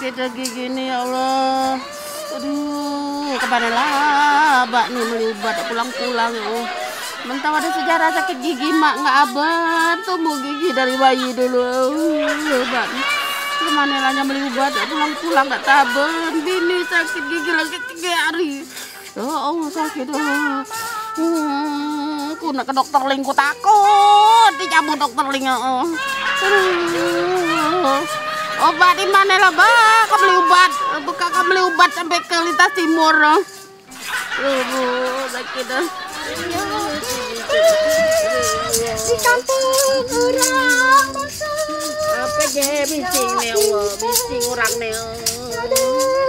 sakit lagi gini, ya Allah. Aduh, kemana labak nih melibat pulang-pulang, ya Allah. Mentah ada sejarah sakit gigi mak nggak abad, tumbuh gigi dari bayi dulu. Abad, kemana lanya melibat pulang-pulang nggak taben, bini sakit gigi lagi 3 hari. Oh, Allah sakit, Allah. Aku nak ke dokter Ling, ku takut dicabut dokter Ling. Oh. Obat di mana lah, Bang? Kau beli obat, buka kau beli obat sampai ke lintas timur. Bu, sakit dah. Di kampung orang apa je bising ni, Allah, bising orang ni.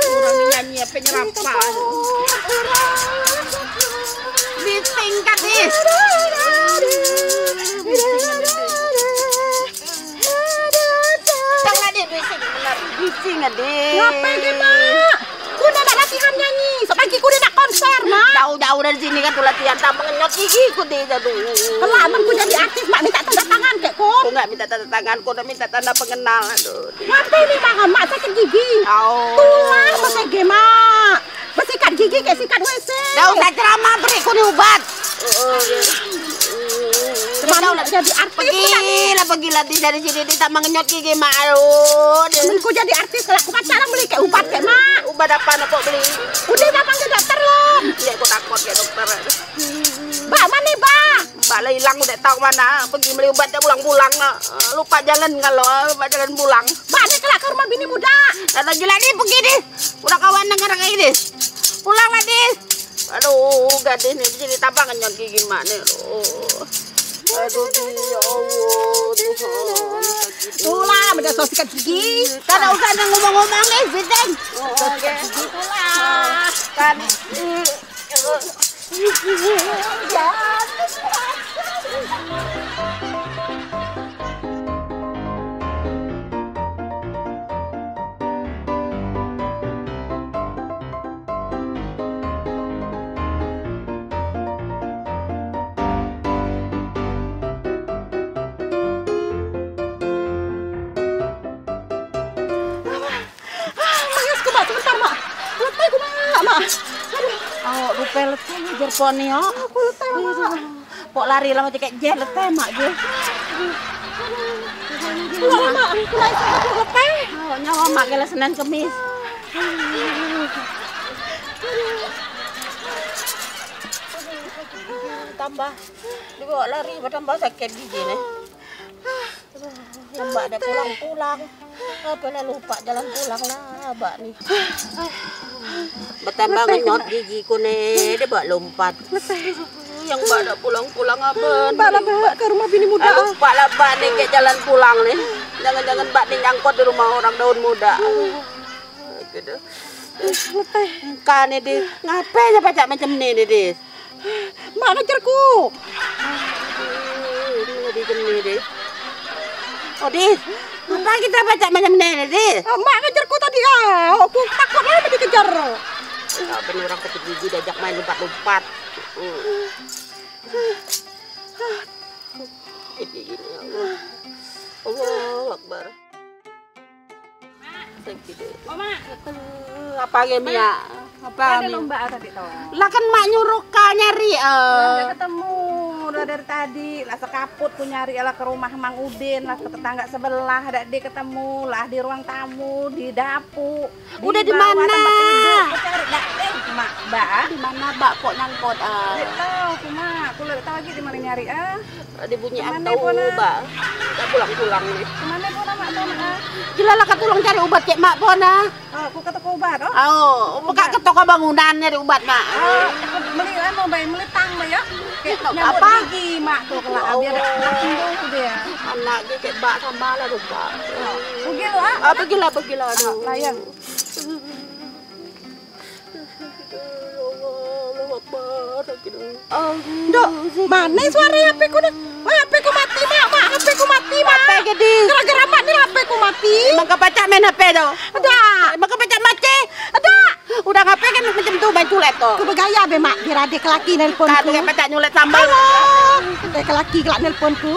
Orang ni nyanyi apa nyerapan? Bising katis. Bising adik. Ngapain dia mak? Ku udah ada latihan nyanyi. Sepagi ku udah ada konser mak. Jauh-jauh dari sini kan ku latihan sama ngenyot gigi ku deh jadu. Kelaman ku jadi artis mak, minta tanda tangan kek ku. Ku nggak minta tanda tangan, ku udah minta tanda pengenal. Aduh. Ngapain nih tangan mak sakit gigi? Oh. Tular pakai gemak. Bersikat gigi kayak sikat WC. Dah usah ceramah, beri ku nih obat. Mana jadi artis? Pergi latih dari sini dia tak mengenyot gigi mak. Aduh, ku jadi artis lah. Ku pacaran beli kayak ubat kayak mak. Ubat apa nak beli? Udah datang ke dokter loh. Iya, aku takut kayak dokter. Mbak mana mbak? Mbak lah hilang, udah tahu mana. Pergi beli ubatnya pulang-pulang. Lupa jalan kalau lupa jalan pulang. Mbak ni kelak ke rumah bini muda. Datang gila ni pergi deh. Udah kawan dengar kayak ini. Pulang lah deh. Aduh, gadis ni di sini tanpa ngenyot gigi mak ni. Aduh, ya Allah, Tuhan. Tulah, benda soal sikat gigi. Tak ada usah nak ngomong-ngomong ni, Binteng. Sikat gigi tulah. Kan. Awak rupai letih jer pon ni, awak. Aku letih mak. Pok lari lama cakap jer letih mak je. Pulang mak, pulang aku letih. Awak nyawa mak kalau Senin Kemis. Tambah, dia lari bertambah sakit gigi ni. Tambah ada pulang-pulang. Apalah lupa jalan pulang lah, abak ni. Bertambah ngenyot gigiku nih, dia buat lompat. Yang mbak nak pulang-pulang apa? Mbak lah mbak ke rumah bini muda. Lupa lah mbak nih kayak jalan pulang nih. Jangan-jangan mbak nih nyangkut di rumah orang daun muda. Gitu. Kan nih dis, ngapain ya pacak macam ni nih dis? Mak ngejarku. Di sini dis. Oh dis, kenapa kita pacak macam ni nih dis? Mak ngejarku tadi ah, aku takut lah dia kejar. Bener orang sakit gigi diajak main lompat-lompat. Gini ya Allah. Allahu Akbar. Sakit. Mama, apa gini ya? Apa ada lomba tadi tahu? Lah kan mak nyuruh nyari. Udah ketemu udah dari tadi. Lah sekaput ku nyari lah ke rumah Mang Udin, lah ke tetangga sebelah, dak dia ketemu lah di ruang tamu, di dapur. Udah di mana? Mak, mbak, di mana mbak kok nyangkut? Tidak tahu, aku mak, aku tidak tahu lagi di mana nyari. Di bunyi atau mbak, tak pulang-pulang ni. Kemana pona mak tahu mak? Jelalah kat tolong cari ubat cek mak pona. Aku ketok ubat. Oh, buka ketok bangunan nyari ubat mak. Beli lah, mau bayar beli tang bayar. Nyambut gigi mak tu kelak biar nak sembuh dia. Anak dia cek mbak tambah lah lupa. Pergilah. Pergilah. Layang. Dok, mana suara HP ku ni? HP ku mati mak, HP ku mati mak. HP gede. Gara-gara mak ni HP ku mati. Emang kau pacak main HP dah. Dah. Emang kau pacak mati. Dah. Udah HP kan macam tu main culet tu. Kau bergaya be mak, biar adik lelaki nelpon ku. Kau pacak nyulet sambal. Adik lelaki gelak nelpon ku.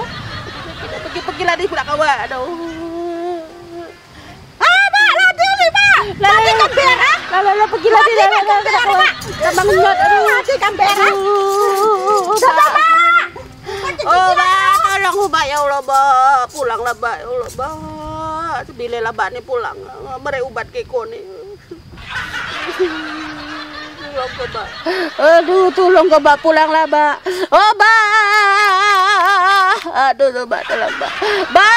Pergi-pergilah dia budak kawan. Aduh. Mak, lagi ni mak. Lagi kamper ah. Lalu pergi lagi dari kamper. Tambang nyot aduh. Lagi kamper ah. Oh, ba tolong Ba ya Allah Ba. Pulanglah Ba ya Allah Ba. Bila Ba ni pulang. Mere ubat keko ni. Tolong ke Ba. Aduh tolong ke Ba pulanglah Ba. Oh Ba. Aduh Ba tolong Ba. Ba.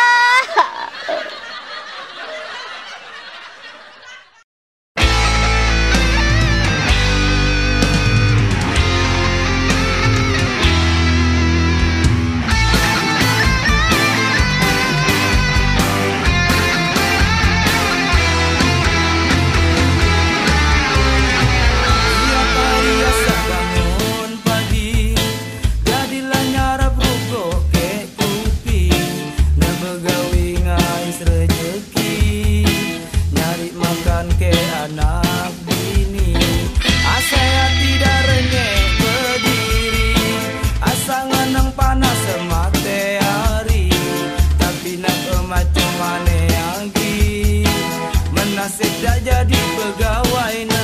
Masih dah jadi pegawai.